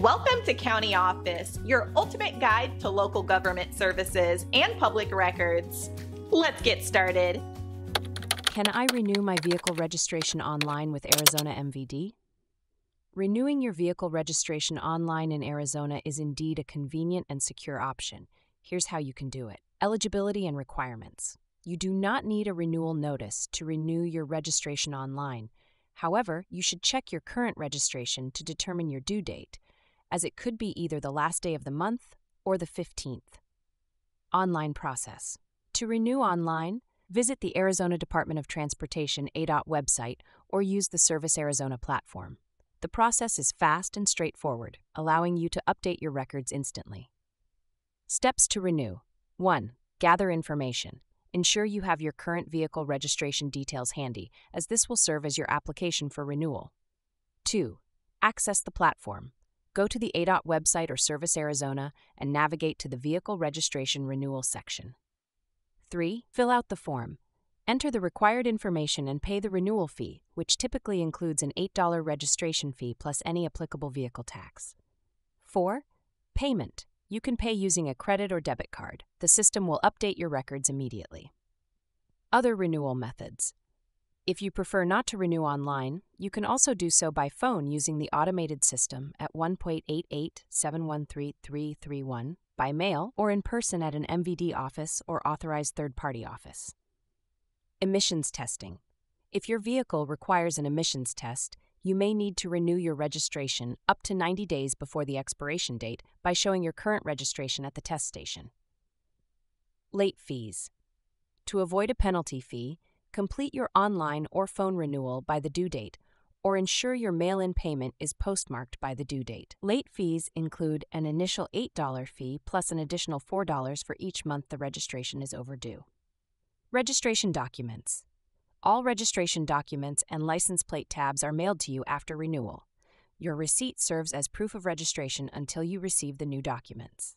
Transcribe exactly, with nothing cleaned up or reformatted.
Welcome to County Office, your ultimate guide to local government services and public records. Let's get started. Can I renew my vehicle registration online with Arizona M V D? Renewing your vehicle registration online in Arizona is indeed a convenient and secure option. Here's how you can do it. Eligibility and requirements. You do not need a renewal notice to renew your registration online. However, you should check your current registration to determine your due date, as it could be either the last day of the month or the fifteenth. Online process. To renew online, visit the Arizona Department of Transportation A D O T website or use the Service Arizona platform. The process is fast and straightforward, allowing you to update your records instantly. Steps to renew. one. Gather information. Ensure you have your current vehicle registration details handy, as this will serve as your application for renewal. two. Access the platform. Go to the A D O T website or Service Arizona and navigate to the Vehicle Registration Renewal section. three. Fill out the form. Enter the required information and pay the renewal fee, which typically includes an eight dollar registration fee plus any applicable vehicle tax. four. Payment. You can pay using a credit or debit card. The system will update your records immediately. Other renewal methods. If you prefer not to renew online, you can also do so by phone using the automated system at one eight eight eight, seven one three, three three one, by mail, or in person at an M V D office or authorized third-party office. Emissions testing. If your vehicle requires an emissions test, you may need to renew your registration up to ninety days before the expiration date by showing your current registration at the test station. Late fees. To avoid a penalty fee, complete your online or phone renewal by the due date, or ensure your mail-in payment is postmarked by the due date. Late fees include an initial eight dollar fee plus an additional four dollars for each month the registration is overdue. Registration documents. All registration documents and license plate tabs are mailed to you after renewal. Your receipt serves as proof of registration until you receive the new documents.